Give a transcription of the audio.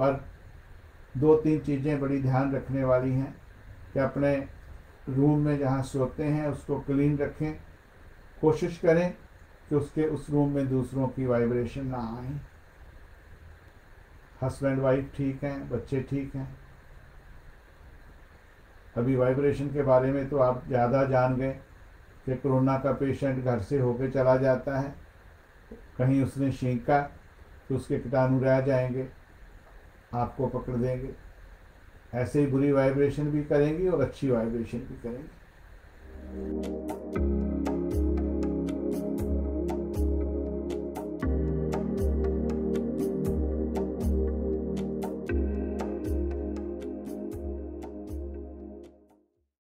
पर दो तीन चीज़ें बड़ी ध्यान रखने वाली हैं कि अपने रूम में जहाँ सोते हैं उसको क्लीन रखें, कोशिश करें कि उसके उस रूम में दूसरों की वाइब्रेशन ना आए। हस्बैंड वाइफ ठीक हैं, बच्चे ठीक हैं। अभी वाइब्रेशन के बारे में तो आप ज़्यादा जान गए कि कोरोना का पेशेंट घर से होके चला जाता है, कहीं उसने छींका तो उसके कीटाणु रह जाएंगे, आपको पकड़ देंगे। ऐसे ही बुरी वाइब्रेशन भी करेंगी और अच्छी वाइब्रेशन भी करेंगी।